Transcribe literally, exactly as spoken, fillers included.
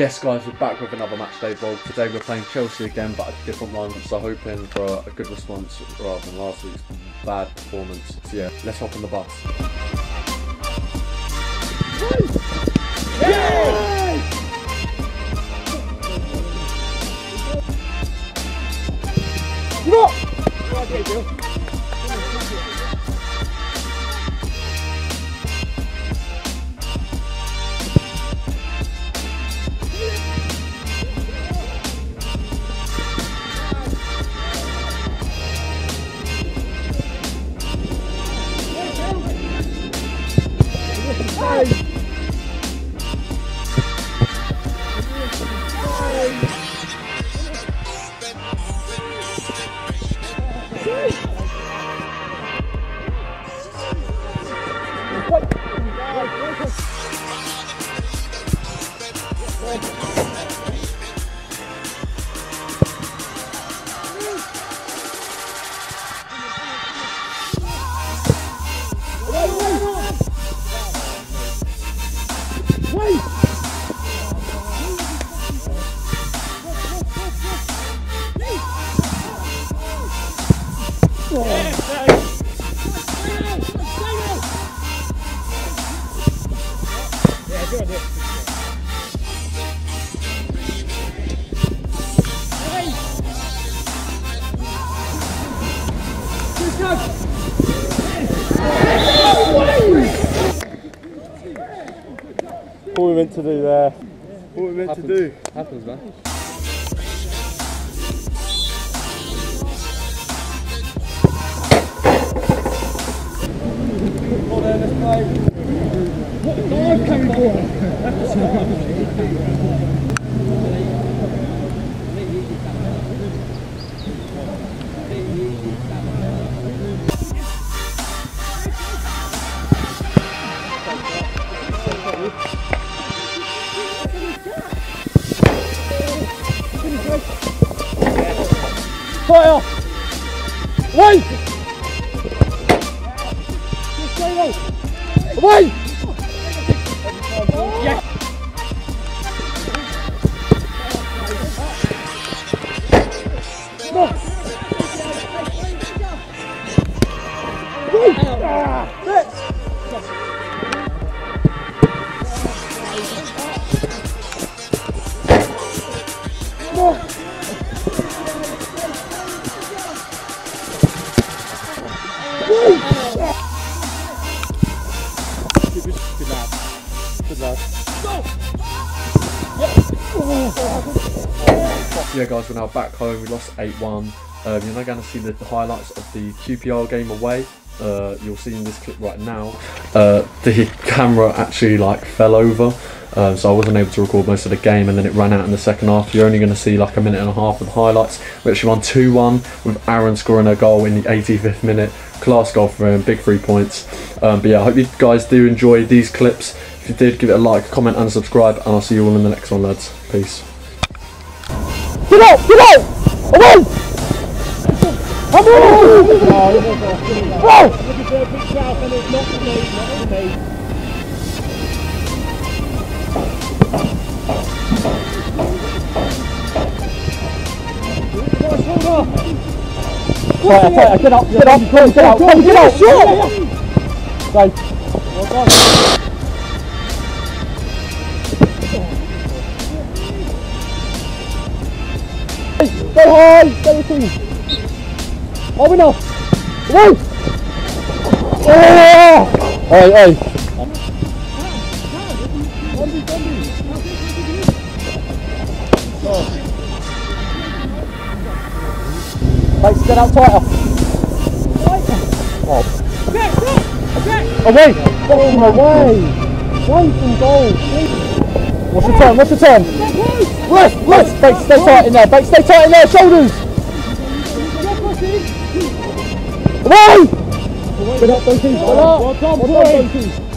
Yes guys, we're back with another matchday vlog. Today we're playing Chelsea again, but a different one, so hoping for a good response rather than last week's bad performance. So yeah, let's hop on the bus. Yay! Yay! What? What were we meant to do there? What were we meant Happens. to do? Happens, man. Well, then, let's play. What the fuck can we do? Fire! Away! Away! Yes! Yeah guys, we're now back home. We lost eight one. Um, you're now going to see the, the highlights of the Q P R game away. Uh, you'll see in this clip right now. Uh, the camera actually like fell over, um, so I wasn't able to record most of the game, and then it ran out in the second half. You're only going to see like a minute and a half of the highlights. We actually won two one with Aaron scoring a goal in the eighty-fifth minute. Class goal for him, big three points. Um, but yeah, I hope you guys do enjoy these clips. If you did, give it a like, comment and subscribe, and I'll see you all in the next one, lads. Peace. Get out! Get out! Away! I'm on! Bro! Right, get up, get up, get out, get out, get out! Right. Go high! Go to you! Oh, we know! Woo! Oh! Hey, hey! Right, stand out tighter! Oh! Back, back, back. Away! Fucking away! Waiting goal! What's the turn? What's the turn? Left, left, bait, stay tight in there, bait, stay tight in there, shoulders! Away! Good up, don't tease, good up! Well done, boys!